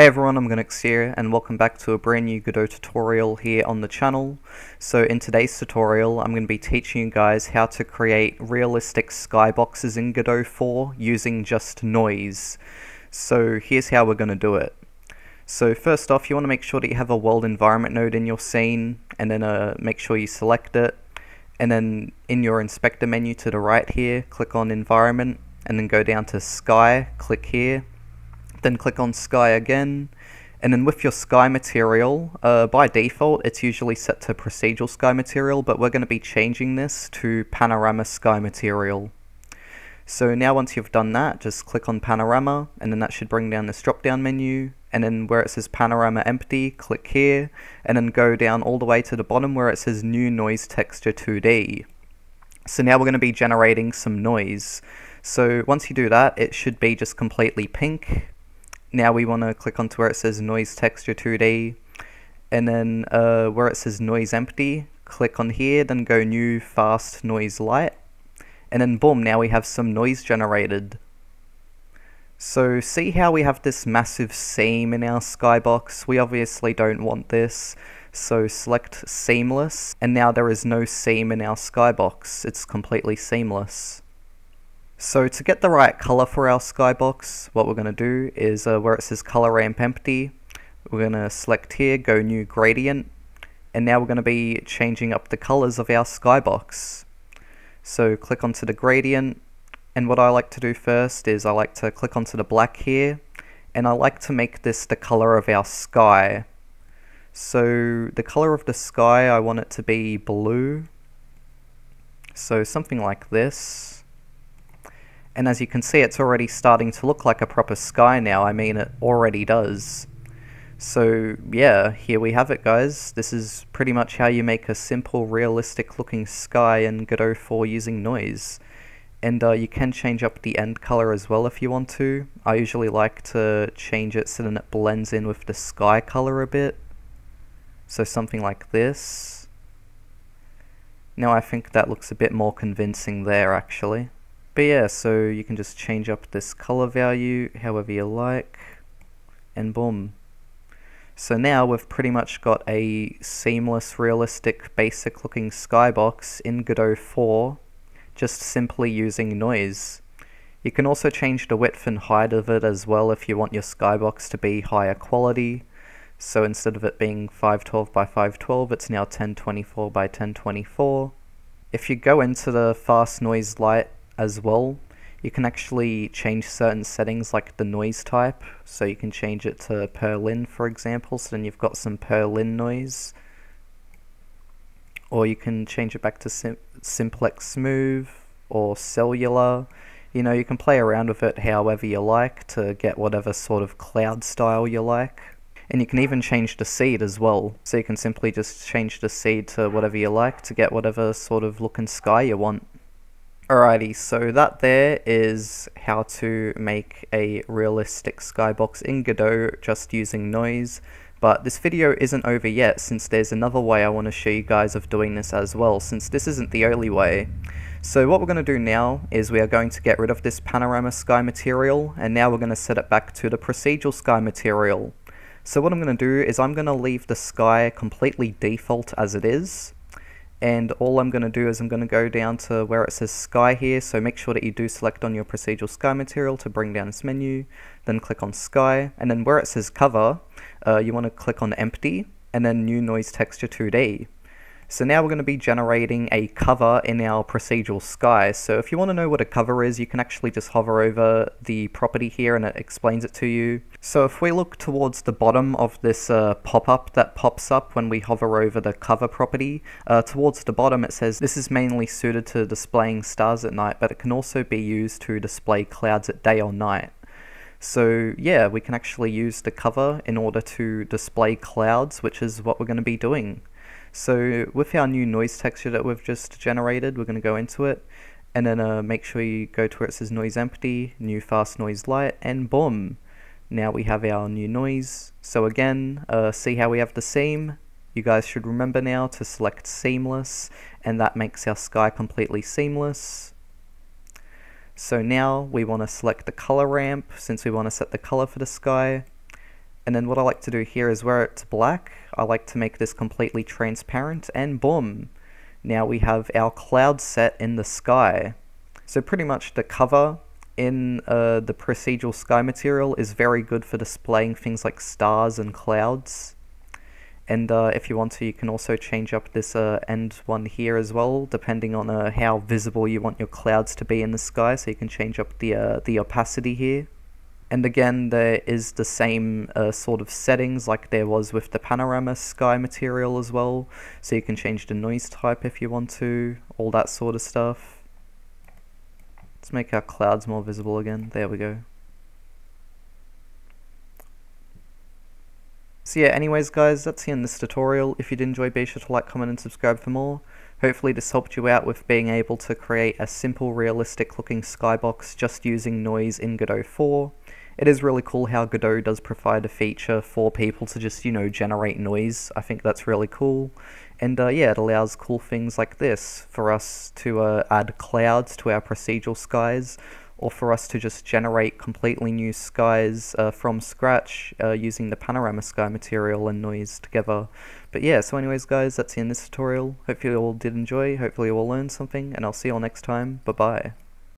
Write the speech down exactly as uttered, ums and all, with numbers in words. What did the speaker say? Hey everyone, Omogonix here, and welcome back to a brand new Godot tutorial here on the channel. So in today's tutorial, I'm going to be teaching you guys how to create realistic skyboxes in Godot four using just noise. So here's how we're going to do it. So first off, you want to make sure that you have a world environment node in your scene, and then uh, make sure you select it. And then in your inspector menu to the right here, click on environment, and then go down to sky, click here. Then click on sky again, and then with your sky material, uh, by default it's usually set to procedural sky material, but we're going to be changing this to panorama sky material. So now once you've done that, just click on panorama, and then that should bring down this drop down menu, and then where it says panorama empty, click here, and then go down all the way to the bottom where it says new noise texture two D. So now we're going to be generating some noise. So once you do that, it should be just completely pink. Now we want to click onto where it says Noise Texture two D, and then uh, where it says Noise Empty, click on here, then go New Fast Noise Light, and then boom, now we have some noise generated. So see how we have this massive seam in our skybox? We obviously don't want this, so select Seamless, and now there is no seam in our skybox, it's completely seamless. So to get the right color for our skybox, what we're going to do is uh, where it says color ramp empty, we're going to select here, go new gradient, and now we're going to be changing up the colors of our skybox. So click onto the gradient, and what I like to do first is I like to click onto the black here, and I like to make this the color of our sky. So the color of the sky, I want it to be blue, so something like this. And as you can see, it's already starting to look like a proper sky now. I mean, it already does. So yeah, here we have it, guys. This is pretty much how you make a simple, realistic looking sky in Godot four using noise. And uh, you can change up the end color as well if you want to. I usually like to change it so that it blends in with the sky color a bit. So something like this. Now I think that looks a bit more convincing there, actually. But yeah, so you can just change up this color value however you like, and boom. So now we've pretty much got a seamless, realistic, basic looking skybox in Godot four, just simply using noise. You can also change the width and height of it as well if you want your skybox to be higher quality. So instead of it being five twelve by five twelve, it's now ten twenty-four by ten twenty-four. If you go into the FastNoiseLite as well, you can actually change certain settings like the noise type, so you can change it to Perlin, for example, so then you've got some Perlin noise, or you can change it back to sim Simplex Smooth or Cellular. You know, you can play around with it however you like to get whatever sort of cloud style you like, and you can even change the seed as well, so you can simply just change the seed to whatever you like to get whatever sort of look and sky you want. Alrighty, so that there is how to make a realistic skybox in Godot just using noise, but this video isn't over yet since there's another way I want to show you guys of doing this as well, since this isn't the only way. So what we're going to do now is we are going to get rid of this panorama sky material, and now we're going to set it back to the procedural sky material. So what I'm going to do is I'm going to leave the sky completely default as it is. And all I'm going to do is I'm going to go down to where it says sky here, so make sure that you do select on your procedural sky material to bring down this menu, then click on sky, and then where it says cover, uh, you want to click on empty, and then new noise texture two D. So now we're going to be generating a cover in our procedural sky. So if you want to know what a cover is, you can actually just hover over the property here and it explains it to you. So if we look towards the bottom of this uh, pop-up that pops up when we hover over the cover property, uh, towards the bottom it says this is mainly suited to displaying stars at night, but it can also be used to display clouds at day or night. So yeah, we can actually use the cover in order to display clouds, which is what we're going to be doing. So with our new noise texture that we've just generated, we're going to go into it, and then uh, make sure you go to where it says noise empty, new fast noise light, and boom! Now we have our new noise. So again, uh, see how we have the seam? You guys should remember now to select seamless, and that makes our sky completely seamless. So now we want to select the color ramp, since we want to set the color for the sky. And then what I like to do here is where it's black, I like to make this completely transparent, and boom! Now we have our cloud set in the sky. So pretty much the cover in uh, the procedural sky material is very good for displaying things like stars and clouds. And uh, if you want to, you can also change up this uh, end one here as well, depending on uh, how visible you want your clouds to be in the sky, so you can change up the, uh, the opacity here. And again, there is the same uh, sort of settings like there was with the panorama sky material as well. So you can change the noise type if you want to, all that sort of stuff. Let's make our clouds more visible again. There we go. So yeah, anyways guys, that's the end of this tutorial. If you did enjoy, be sure to like, comment and subscribe for more. Hopefully this helped you out with being able to create a simple, realistic looking skybox just using noise in Godot four. It is really cool how Godot does provide a feature for people to just, you know, generate noise. I think that's really cool. And uh, yeah, it allows cool things like this for us to uh, add clouds to our procedural skies, or for us to just generate completely new skies uh, from scratch uh, using the panorama sky material and noise together. But yeah, so anyways guys, that's the end of this tutorial. Hopefully you all did enjoy, hopefully you all learned something, and I'll see you all next time. Bye bye.